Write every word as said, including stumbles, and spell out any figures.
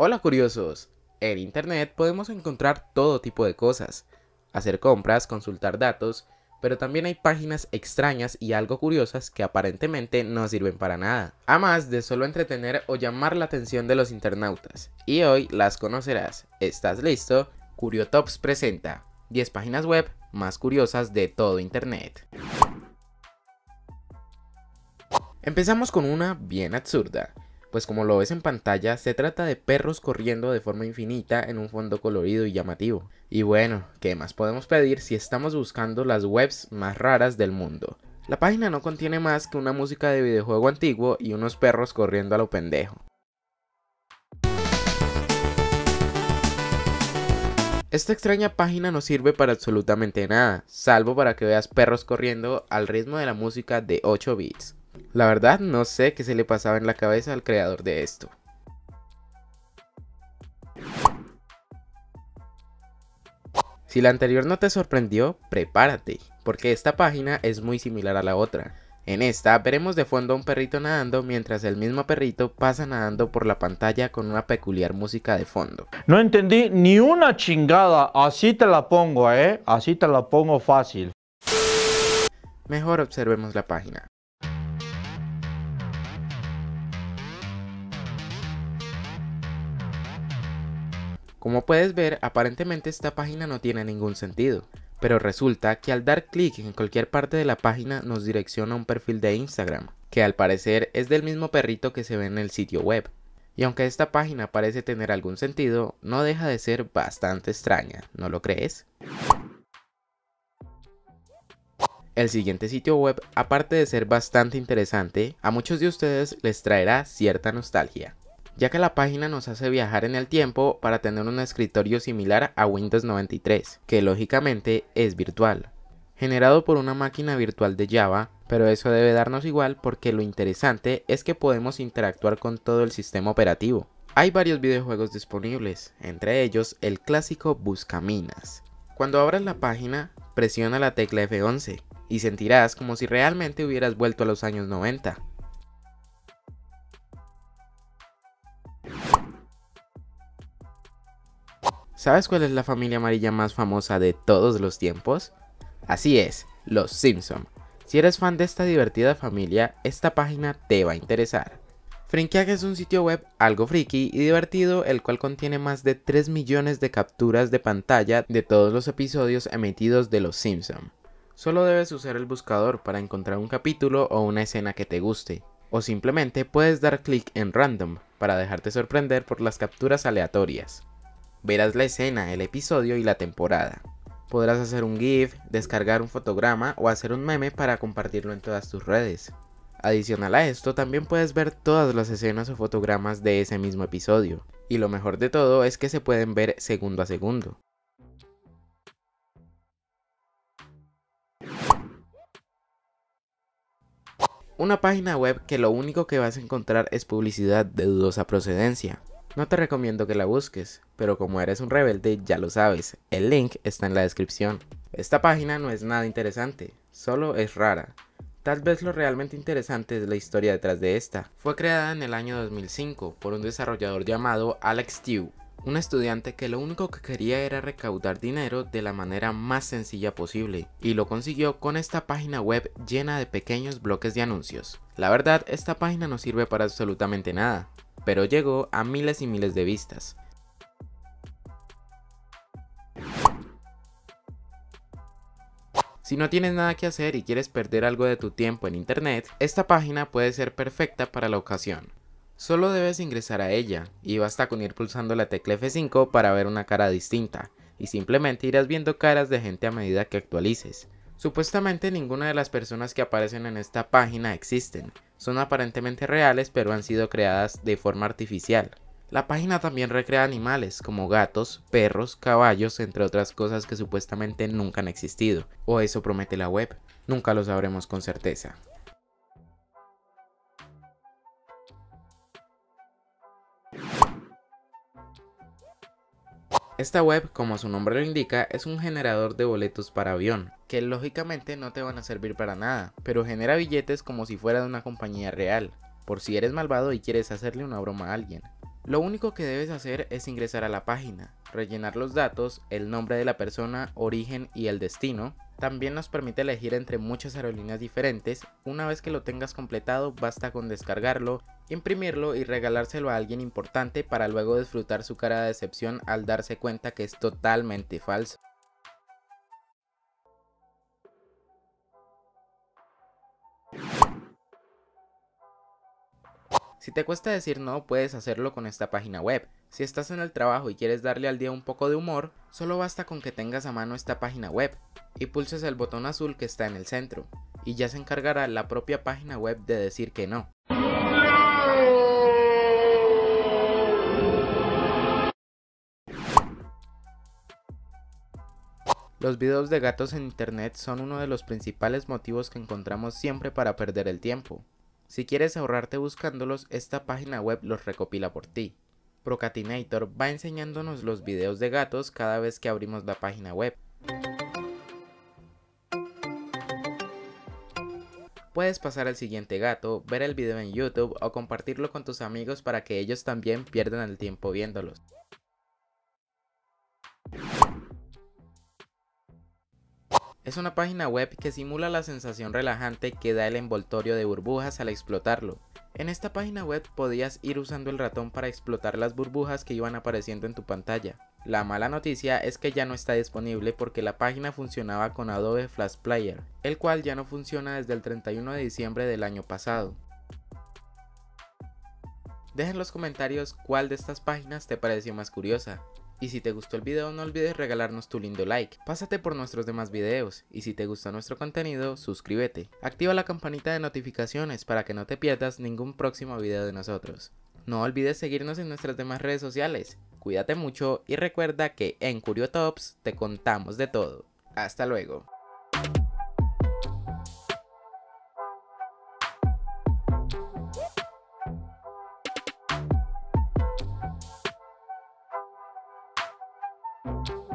Hola curiosos, en internet podemos encontrar todo tipo de cosas, hacer compras, consultar datos, pero también hay páginas extrañas y algo curiosas que aparentemente no sirven para nada, a más de solo entretener o llamar la atención de los internautas, y hoy las conocerás. ¿Estás listo? CurioTops presenta diez páginas web más curiosas de todo internet. Empezamos con una bien absurda, pues como lo ves en pantalla, se trata de perros corriendo de forma infinita en un fondo colorido y llamativo. Y bueno, ¿qué más podemos pedir si estamos buscando las webs más raras del mundo? La página no contiene más que una música de videojuego antiguo y unos perros corriendo a lo pendejo. Esta extraña página no sirve para absolutamente nada, salvo para que veas perros corriendo al ritmo de la música de ocho bits. La verdad no sé qué se le pasaba en la cabeza al creador de esto. Si la anterior no te sorprendió, prepárate, porque esta página es muy similar a la otra. En esta veremos de fondo a un perrito nadando mientras el mismo perrito pasa nadando por la pantalla con una peculiar música de fondo. No entendí ni una chingada, así te la pongo, eh, así te la pongo fácil. Mejor observemos la página. Como puedes ver, aparentemente esta página no tiene ningún sentido, pero resulta que al dar clic en cualquier parte de la página nos direcciona a un perfil de Instagram, que al parecer es del mismo perrito que se ve en el sitio web. Y aunque esta página parece tener algún sentido, no deja de ser bastante extraña, ¿no lo crees? El siguiente sitio web, aparte de ser bastante interesante, a muchos de ustedes les traerá cierta nostalgia, ya que la página nos hace viajar en el tiempo para tener un escritorio similar a Windows noventa y tres, que lógicamente es virtual, generado por una máquina virtual de Java, pero eso debe darnos igual porque lo interesante es que podemos interactuar con todo el sistema operativo. Hay varios videojuegos disponibles, entre ellos el clásico Buscaminas. Cuando abras la página, presiona la tecla F once y sentirás como si realmente hubieras vuelto a los años noventa. ¿Sabes cuál es la familia amarilla más famosa de todos los tiempos? Así es, Los Simpson. Si eres fan de esta divertida familia, esta página te va a interesar. Frinkiac es un sitio web algo friki y divertido, el cual contiene más de tres millones de capturas de pantalla de todos los episodios emitidos de Los Simpson. Solo debes usar el buscador para encontrar un capítulo o una escena que te guste, o simplemente puedes dar clic en Random para dejarte sorprender por las capturas aleatorias. Verás la escena, el episodio y la temporada. Podrás hacer un GIF, descargar un fotograma o hacer un meme para compartirlo en todas tus redes. Adicional a esto, también puedes ver todas las escenas o fotogramas de ese mismo episodio. Y lo mejor de todo es que se pueden ver segundo a segundo. Una página web que lo único que vas a encontrar es publicidad de dudosa procedencia. No te recomiendo que la busques, pero como eres un rebelde ya lo sabes, el link está en la descripción. Esta página no es nada interesante, solo es rara. Tal vez lo realmente interesante es la historia detrás de esta. Fue creada en el año dos mil cinco por un desarrollador llamado Alex Tew, un estudiante que lo único que quería era recaudar dinero de la manera más sencilla posible, y lo consiguió con esta página web llena de pequeños bloques de anuncios. La verdad, esta página no sirve para absolutamente nada, pero llegó a miles y miles de vistas. Si no tienes nada que hacer y quieres perder algo de tu tiempo en internet, esta página puede ser perfecta para la ocasión. Solo debes ingresar a ella, y basta con ir pulsando la tecla F cinco para ver una cara distinta, y simplemente irás viendo caras de gente a medida que actualices. Supuestamente ninguna de las personas que aparecen en esta página existen, son aparentemente reales pero han sido creadas de forma artificial. La página también recrea animales como gatos, perros, caballos, entre otras cosas que supuestamente nunca han existido, o eso promete la web, nunca lo sabremos con certeza. Esta web, como su nombre lo indica, es un generador de boletos para avión, que lógicamente no te van a servir para nada, pero genera billetes como si fuera de una compañía real, por si eres malvado y quieres hacerle una broma a alguien. Lo único que debes hacer es ingresar a la página, rellenar los datos, el nombre de la persona, origen y el destino. También nos permite elegir entre muchas aerolíneas diferentes. Una vez que lo tengas completado, basta con descargarlo, imprimirlo y regalárselo a alguien importante para luego disfrutar su cara de decepción al darse cuenta que es totalmente falso. Si te cuesta decir no, puedes hacerlo con esta página web. Si estás en el trabajo y quieres darle al día un poco de humor, solo basta con que tengas a mano esta página web y pulses el botón azul que está en el centro, y ya se encargará la propia página web de decir que no. Los videos de gatos en internet son uno de los principales motivos que encontramos siempre para perder el tiempo. Si quieres ahorrarte buscándolos, esta página web los recopila por ti. Procatinator va enseñándonos los videos de gatos cada vez que abrimos la página web. Puedes pasar al siguiente gato, ver el video en YouTube o compartirlo con tus amigos para que ellos también pierdan el tiempo viéndolos. Es una página web que simula la sensación relajante que da el envoltorio de burbujas al explotarlo. En esta página web podías ir usando el ratón para explotar las burbujas que iban apareciendo en tu pantalla. La mala noticia es que ya no está disponible porque la página funcionaba con Adobe Flash Player, el cual ya no funciona desde el treinta y uno de diciembre del año pasado. Deja en los comentarios cuál de estas páginas te pareció más curiosa. Y si te gustó el video, no olvides regalarnos tu lindo like, pásate por nuestros demás videos, y si te gusta nuestro contenido, suscríbete. Activa la campanita de notificaciones para que no te pierdas ningún próximo video de nosotros. No olvides seguirnos en nuestras demás redes sociales, cuídate mucho y recuerda que en CurioTops te contamos de todo. Hasta luego. Thank you.